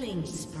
Killing spree.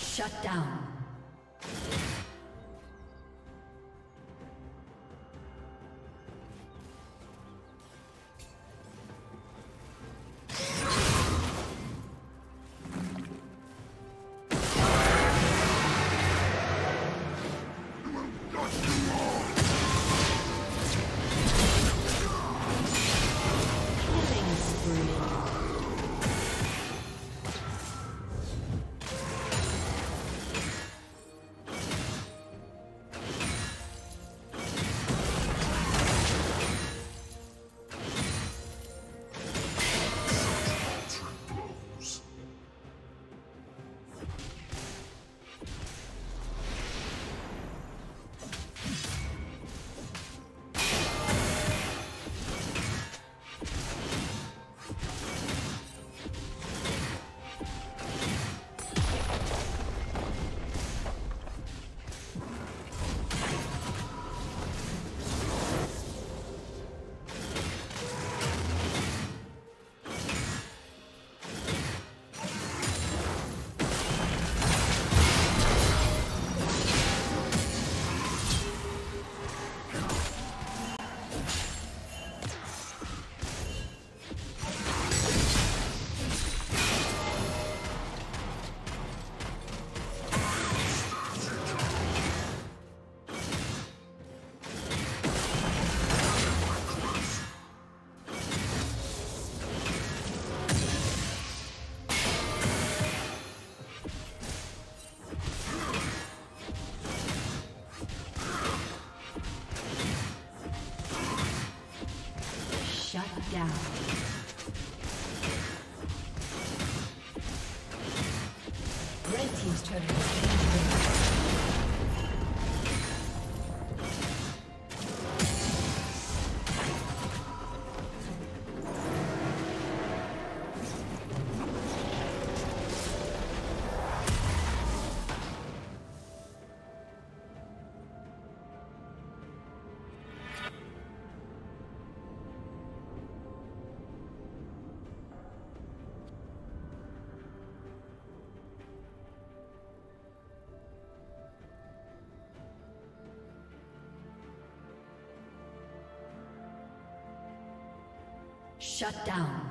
Shut down. Shut down.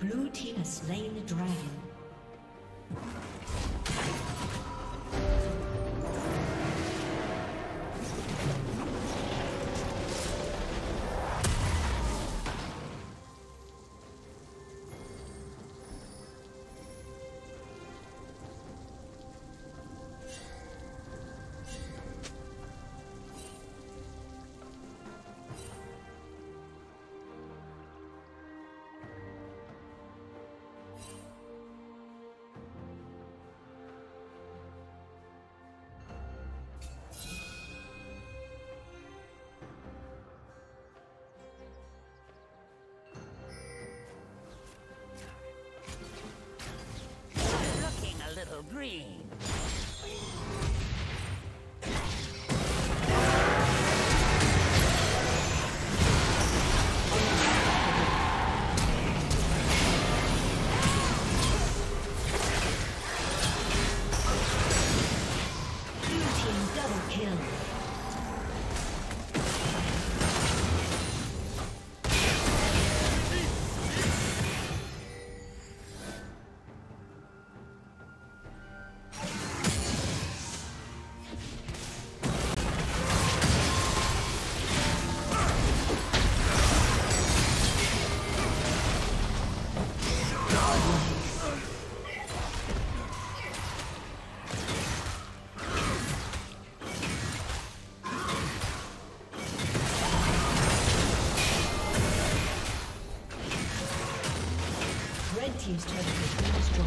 Blue team has slain the dragon. Green. He's trying to get this job.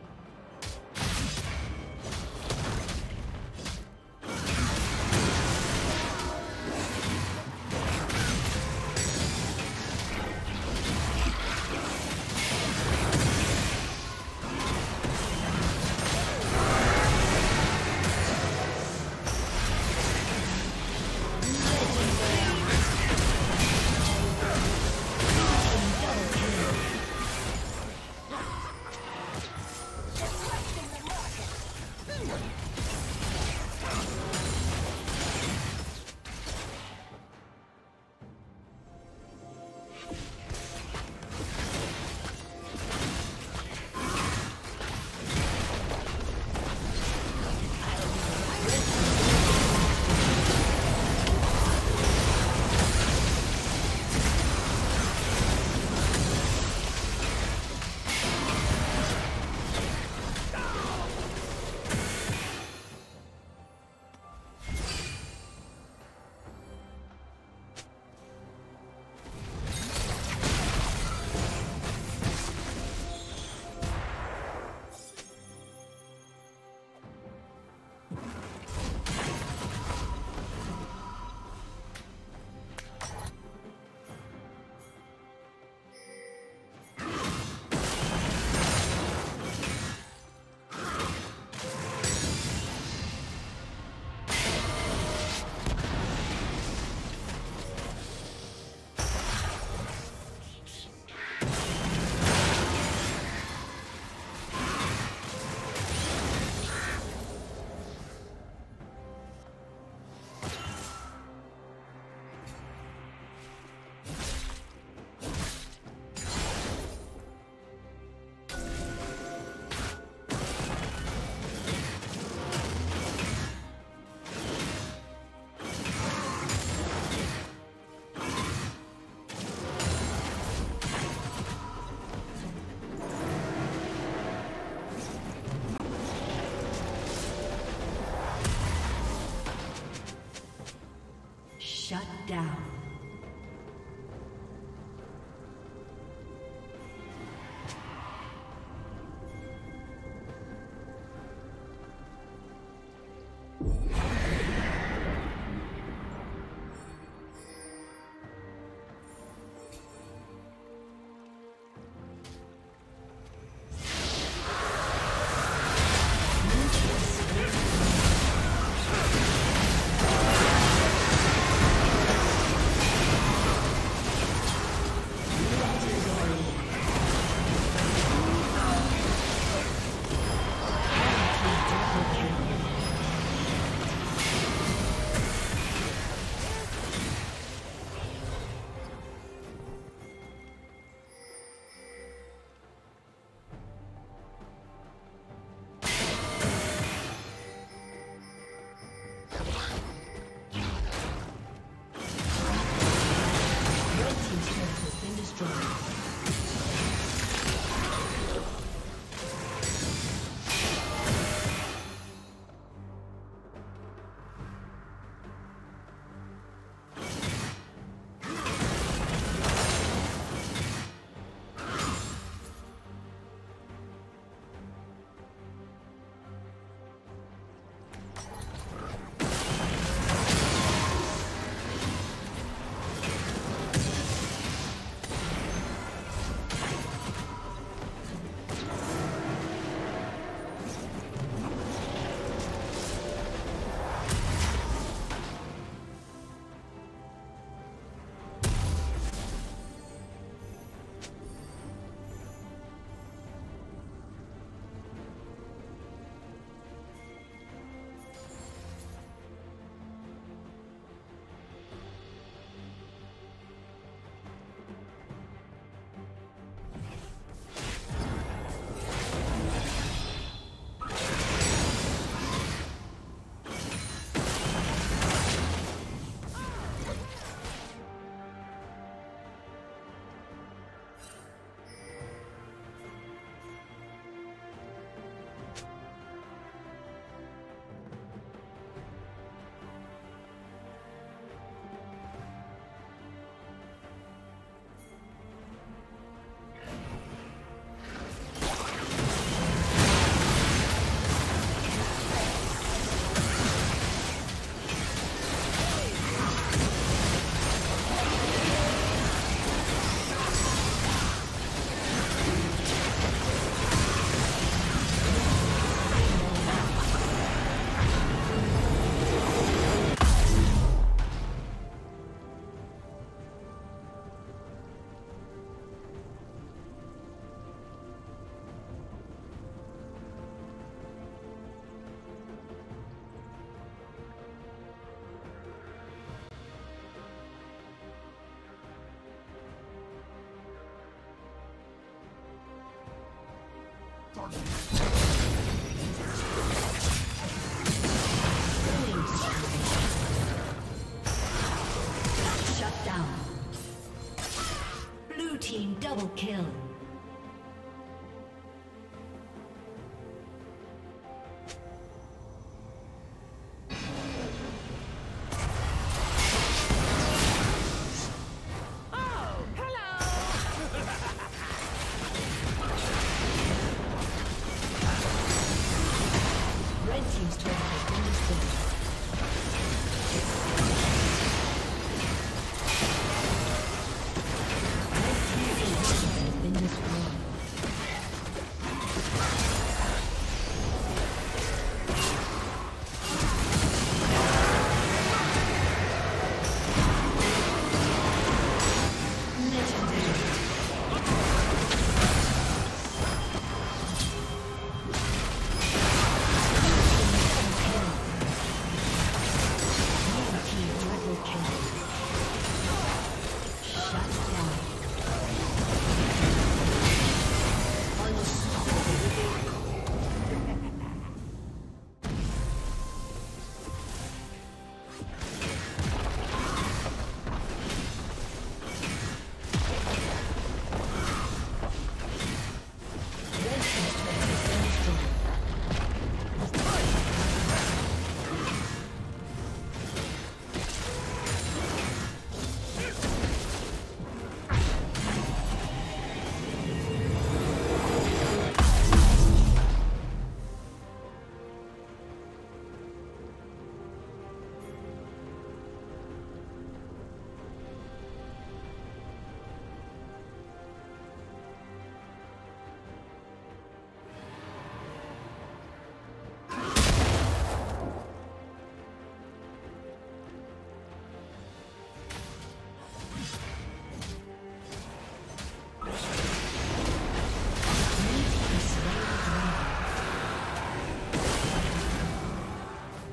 Shut down. Blue team double kill.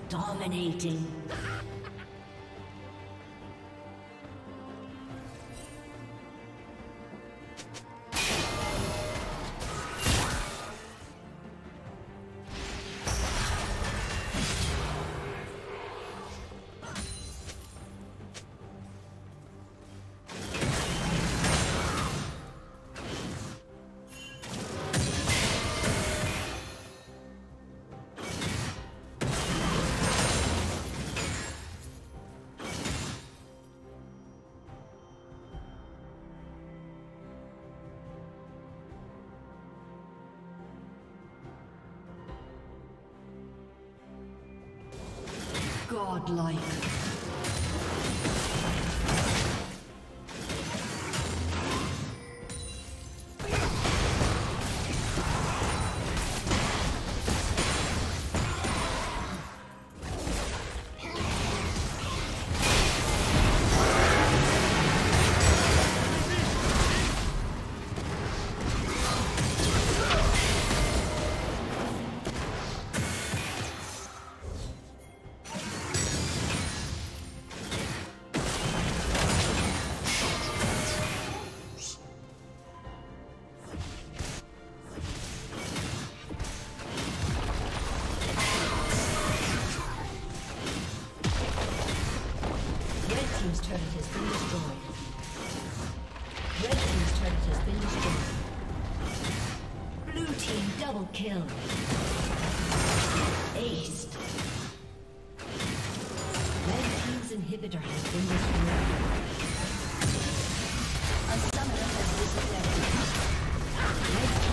Dominating. Godlike. Kill. Aced. Red team's inhibitor has been destroyed. A summoner has disconnected. Red